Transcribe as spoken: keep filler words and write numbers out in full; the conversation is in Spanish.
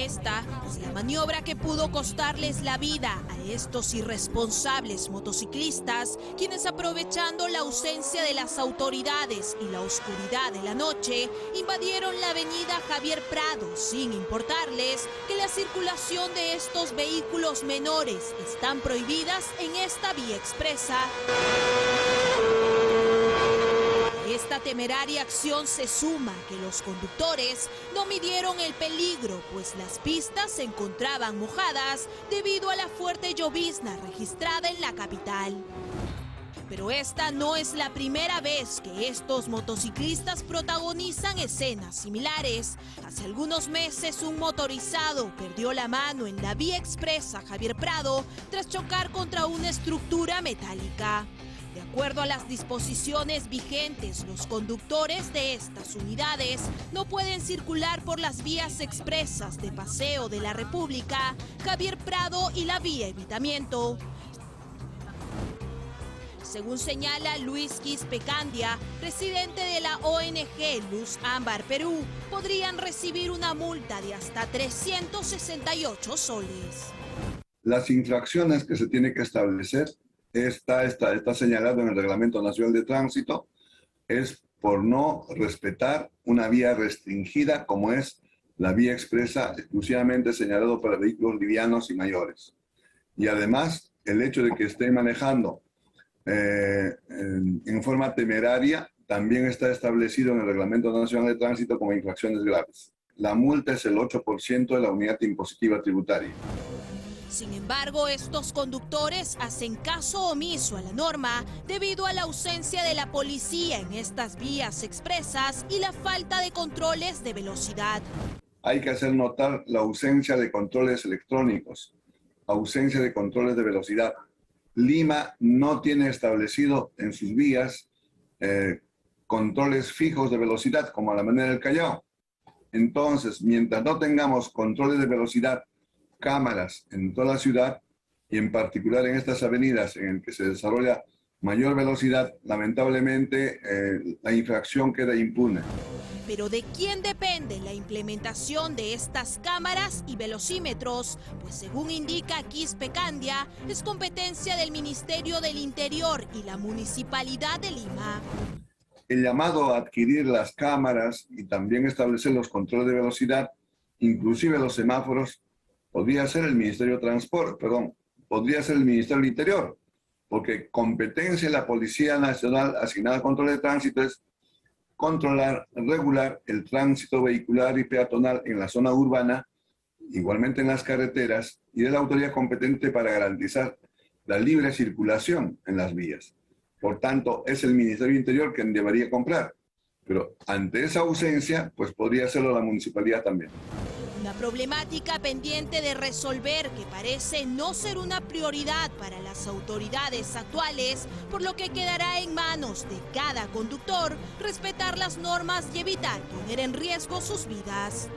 Esta es la maniobra que pudo costarles la vida a estos irresponsables motociclistas, quienes aprovechando la ausencia de las autoridades y la oscuridad de la noche, invadieron la avenida Javier Prado, sin importarles que la circulación de estos vehículos menores están prohibidas en esta vía expresa. Esta temeraria acción se suma que los conductores no midieron el peligro, pues las pistas se encontraban mojadas debido a la fuerte llovizna registrada en la capital. Pero esta no es la primera vez que estos motociclistas protagonizan escenas similares. Hace algunos meses un motorizado perdió la mano en la vía expresa Javier Prado tras chocar contra una estructura metálica. De acuerdo a las disposiciones vigentes, los conductores de estas unidades no pueden circular por las vías expresas de Paseo de la República, Javier Prado y la vía Evitamiento. Según señala Luis Quispe Candia, presidente de la O N G Luz Ámbar Perú, podrían recibir una multa de hasta trescientos sesenta y ocho soles. Las infracciones que se tienen que establecer Está, está, está señalado en el Reglamento Nacional de Tránsito, es por no respetar una vía restringida como es la vía expresa, exclusivamente señalado para vehículos livianos y mayores. Y además, el hecho de que esté manejando eh, en, en forma temeraria también está establecido en el Reglamento Nacional de Tránsito como infracciones graves. La multa es el ocho por ciento de la unidad impositiva tributaria. Sin embargo, estos conductores hacen caso omiso a la norma debido a la ausencia de la policía en estas vías expresas y la falta de controles de velocidad. Hay que hacer notar la ausencia de controles electrónicos, ausencia de controles de velocidad. Lima no tiene establecido en sus vías eh, controles fijos de velocidad, como a la manera del Callao. Entonces, mientras no tengamos controles de velocidad, cámaras en toda la ciudad y en particular en estas avenidas en las que se desarrolla mayor velocidad, lamentablemente eh, la infracción queda impune. Pero ¿de quién depende la implementación de estas cámaras y velocímetros? Pues según indica Quispe Candia, es competencia del Ministerio del Interior y la Municipalidad de Lima. El llamado a adquirir las cámaras y también establecer los controles de velocidad, inclusive los semáforos, podría ser el Ministerio de Transporte, perdón, podría ser el Ministerio del Interior, porque competencia de la Policía Nacional asignada a control de tránsito es controlar, regular el tránsito vehicular y peatonal en la zona urbana, igualmente en las carreteras, y es la autoridad competente para garantizar la libre circulación en las vías. Por tanto, es el Ministerio del Interior quien debería comprar, pero ante esa ausencia, pues podría hacerlo la municipalidad también. Una problemática pendiente de resolver que parece no ser una prioridad para las autoridades actuales, por lo que quedará en manos de cada conductor respetar las normas y evitar poner en riesgo sus vidas.